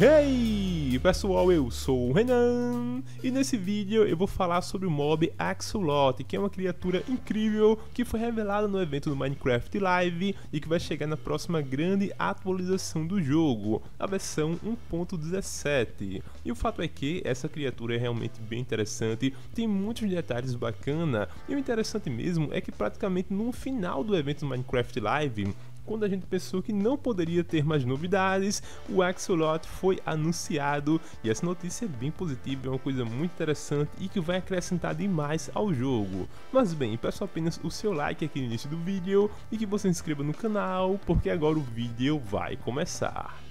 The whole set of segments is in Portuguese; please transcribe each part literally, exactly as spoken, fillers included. Hey pessoal, eu sou o Renan e nesse vídeo eu vou falar sobre o mob Axolotl, que é uma criatura incrível que foi revelada no evento do Minecraft Live e que vai chegar na próxima grande atualização do jogo, a versão um ponto dezessete. E o fato é que essa criatura é realmente bem interessante, tem muitos detalhes bacana, e o interessante mesmo é que praticamente no final do evento do Minecraft Live, quando a gente pensou que não poderia ter mais novidades, o Axolotl foi anunciado, e essa notícia é bem positiva, é uma coisa muito interessante e que vai acrescentar demais ao jogo. Mas bem, peço apenas o seu like aqui no início do vídeo e que você se inscreva no canal, porque agora o vídeo vai começar.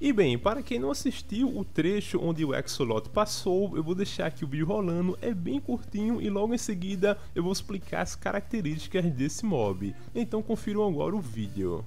E bem, para quem não assistiu o trecho onde o Axolotl passou, eu vou deixar aqui o vídeo rolando, é bem curtinho e logo em seguida eu vou explicar as características desse mob. Então confiram agora o vídeo.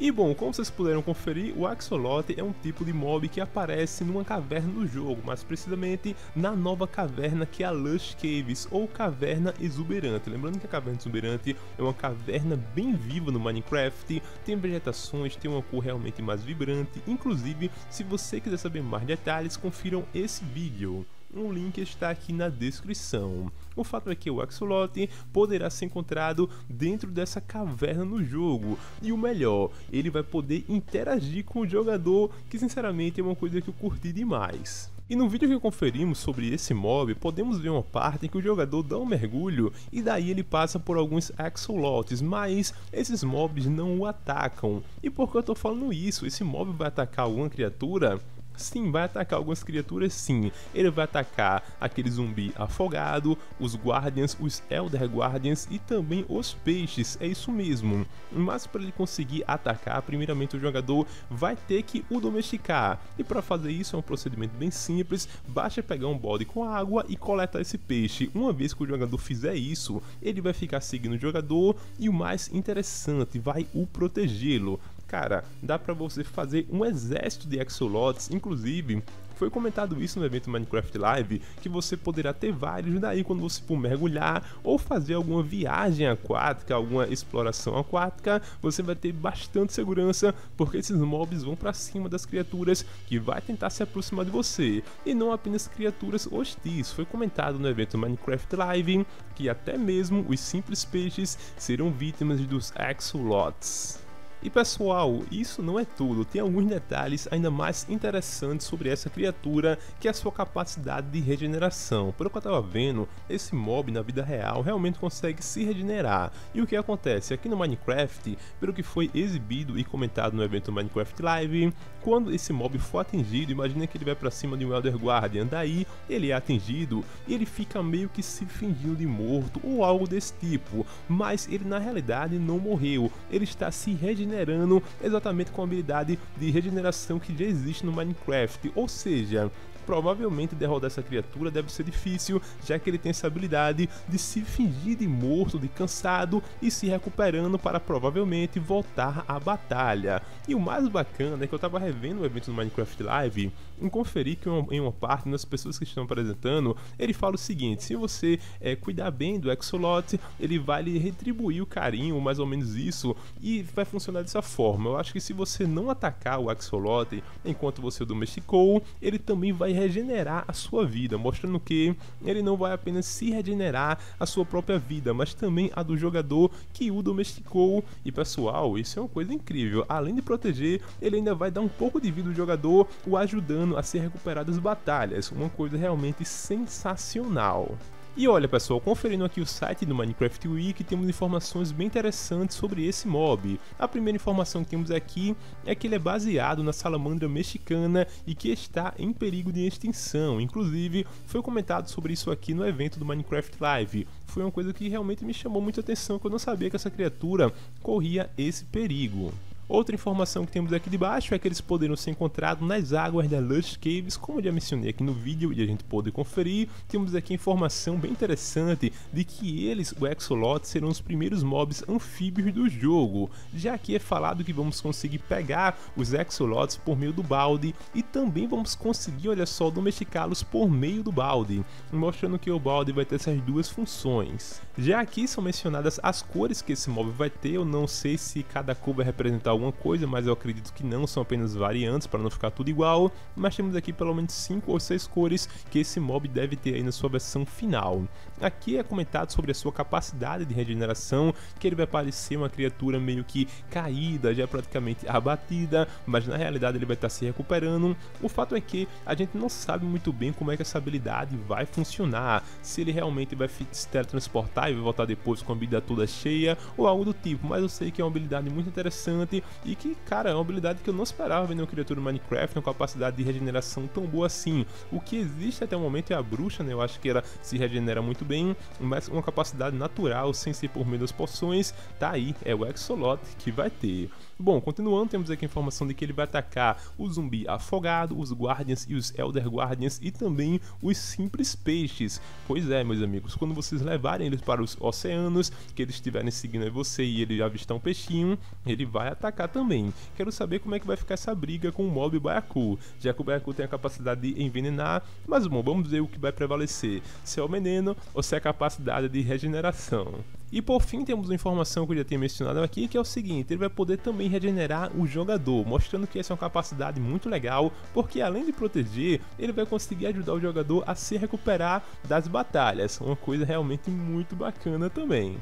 E bom, como vocês puderam conferir, o Axolotl é um tipo de mob que aparece numa caverna no jogo, mais precisamente na nova caverna que é a Lush Caves, ou Caverna Exuberante. Lembrando que a Caverna Exuberante é uma caverna bem viva no Minecraft, tem vegetações, tem uma cor realmente mais vibrante, inclusive se você quiser saber mais detalhes, confiram esse vídeo. Um link está aqui na descrição. O fato é que o Axolotl poderá ser encontrado dentro dessa caverna no jogo. E o melhor, ele vai poder interagir com o jogador, que sinceramente é uma coisa que eu curti demais. E no vídeo que conferimos sobre esse mob, podemos ver uma parte em que o jogador dá um mergulho e daí ele passa por alguns Axolotls, mas esses mobs não o atacam. E por que eu estou falando isso? Esse mob vai atacar alguma criatura? Sim, vai atacar algumas criaturas sim, ele vai atacar aquele zumbi afogado, os Guardians, os Elder Guardians e também os peixes, é isso mesmo. Mas para ele conseguir atacar, primeiramente o jogador vai ter que o domesticar. E para fazer isso é um procedimento bem simples, basta pegar um bode com água e coletar esse peixe. Uma vez que o jogador fizer isso, ele vai ficar seguindo o jogador e o mais interessante, vai o protegê-lo. Cara, dá pra você fazer um exército de Axolotls, inclusive foi comentado isso no evento Minecraft Live, que você poderá ter vários daí quando você for mergulhar ou fazer alguma viagem aquática, alguma exploração aquática, você vai ter bastante segurança, porque esses mobs vão pra cima das criaturas que vai tentar se aproximar de você, e não apenas criaturas hostis. Foi comentado no evento Minecraft Live que até mesmo os simples peixes serão vítimas dos Axolotls. E pessoal, isso não é tudo, tem alguns detalhes ainda mais interessantes sobre essa criatura, que é a sua capacidade de regeneração. Pelo que eu estava vendo, esse mob na vida real realmente consegue se regenerar. E o que acontece? Aqui no Minecraft, pelo que foi exibido e comentado no evento Minecraft Live, quando esse mob for atingido, imagina que ele vai para cima de um Elder Guardian, daí ele é atingido e ele fica meio que se fingindo de morto ou algo desse tipo, mas ele na realidade não morreu, ele está se regenerando. Regenerando exatamente com a habilidade de regeneração que já existe no Minecraft, ou seja, provavelmente derrotar essa criatura deve ser difícil, já que ele tem essa habilidade de se fingir de morto, de cansado e se recuperando para provavelmente voltar à batalha. E o mais bacana é que eu estava revendo o evento do Minecraft Live e conferi que uma, em uma parte das pessoas que estão apresentando, ele fala o seguinte: se você é, cuidar bem do Axolotl, ele vai lhe retribuir o carinho, mais ou menos isso, e vai funcionar dessa forma. Eu acho que se você não atacar o Axolotl enquanto você o domesticou, ele também vai regenerar a sua vida, mostrando que ele não vai apenas se regenerar a sua própria vida, mas também a do jogador que o domesticou. E pessoal, isso é uma coisa incrível, além de proteger, ele ainda vai dar um pouco de vida ao jogador, o ajudando a se recuperar das batalhas, uma coisa realmente sensacional. E olha pessoal, conferindo aqui o site do Minecraft Wiki, temos informações bem interessantes sobre esse mob. A primeira informação que temos aqui é que ele é baseado na salamandra mexicana e que está em perigo de extinção. Inclusive, foi comentado sobre isso aqui no evento do Minecraft Live. Foi uma coisa que realmente me chamou muita atenção, que eu não sabia que essa criatura corria esse perigo. Outra informação que temos aqui de baixo é que eles poderão ser encontrados nas águas da Lush Caves, como eu já mencionei aqui no vídeo e a gente pode conferir. Temos aqui informação bem interessante de que eles, o Axolotl, serão os primeiros mobs anfíbios do jogo. Já aqui é falado que vamos conseguir pegar os Axolotls por meio do balde e também vamos conseguir, olha só, domesticá-los por meio do balde, mostrando que o balde vai ter essas duas funções. Já aqui são mencionadas as cores que esse mob vai ter, eu não sei se cada cor vai representar alguma coisa, mas eu acredito que não, são apenas variantes para não ficar tudo igual, mas temos aqui pelo menos cinco ou seis cores que esse mob deve ter aí na sua versão final. Aqui é comentado sobre a sua capacidade de regeneração, que ele vai parecer uma criatura meio que caída, já praticamente abatida, mas na realidade ele vai estar se recuperando. O fato é que a gente não sabe muito bem como é que essa habilidade vai funcionar, se ele realmente vai se teletransportar e vai voltar depois com a vida toda cheia ou algo do tipo, mas eu sei que é uma habilidade muito interessante. E que, cara, é uma habilidade que eu não esperava ver em uma criatura do Minecraft, uma capacidade de regeneração tão boa assim. O que existe até o momento é a bruxa, né? Eu acho que ela se regenera muito bem, mas uma capacidade natural, sem ser por meio das poções, tá aí, é o Axolotl que vai ter. Bom, continuando, temos aqui a informação de que ele vai atacar o zumbi afogado, os Guardians e os Elder Guardians e também os simples peixes. Pois é, meus amigos, quando vocês levarem eles para os oceanos, que eles estiverem seguindo você e ele avistar um peixinho, ele vai atacar também. Quero saber como é que vai ficar essa briga com o mob Baiacu, já que o Baiacu tem a capacidade de envenenar, mas bom, vamos ver o que vai prevalecer, se é o veneno ou se é a capacidade de regeneração. E por fim temos uma informação que eu já tinha mencionado aqui, que é o seguinte, ele vai poder também regenerar o jogador, mostrando que essa é uma capacidade muito legal, porque além de proteger, ele vai conseguir ajudar o jogador a se recuperar das batalhas, uma coisa realmente muito bacana também.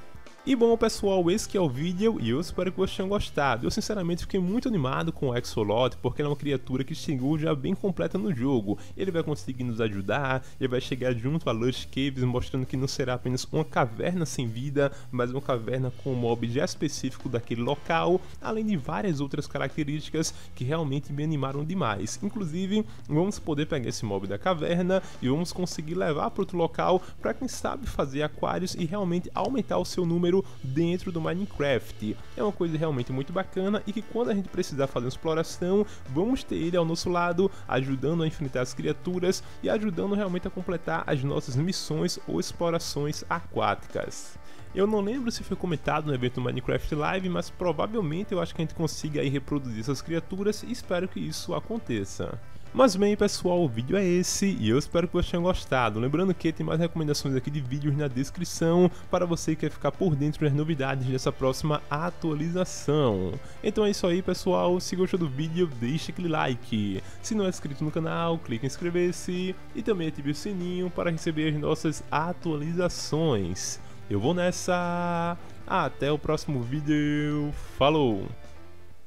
E bom pessoal, esse que é o vídeo e eu espero que vocês tenham gostado. Eu sinceramente fiquei muito animado com o Axolotl, porque ele é uma criatura que chegou já bem completa no jogo. Ele vai conseguir nos ajudar, ele vai chegar junto a Lush Caves, mostrando que não será apenas uma caverna sem vida, mas uma caverna com um mob já específico daquele local, além de várias outras características que realmente me animaram demais. Inclusive, vamos poder pegar esse mob da caverna e vamos conseguir levar para outro local, para quem sabe fazer aquários e realmente aumentar o seu número dentro do Minecraft. É uma coisa realmente muito bacana e que quando a gente precisar fazer uma exploração, vamos ter ele ao nosso lado, ajudando a enfrentar as criaturas e ajudando realmente a completar as nossas missões ou explorações aquáticas. Eu não lembro se foi comentado no evento Minecraft Live, mas provavelmente eu acho que a gente consiga aí reproduzir essas criaturas e espero que isso aconteça. Mas bem pessoal, o vídeo é esse e eu espero que vocês tenham gostado. Lembrando que tem mais recomendações aqui de vídeos na descrição para você que quer ficar por dentro das novidades dessa próxima atualização. Então é isso aí pessoal, se gostou do vídeo deixa aquele like. Se não é inscrito no canal, clique em inscrever-se e também ative o sininho para receber as nossas atualizações. Eu vou nessa, até o próximo vídeo, falou!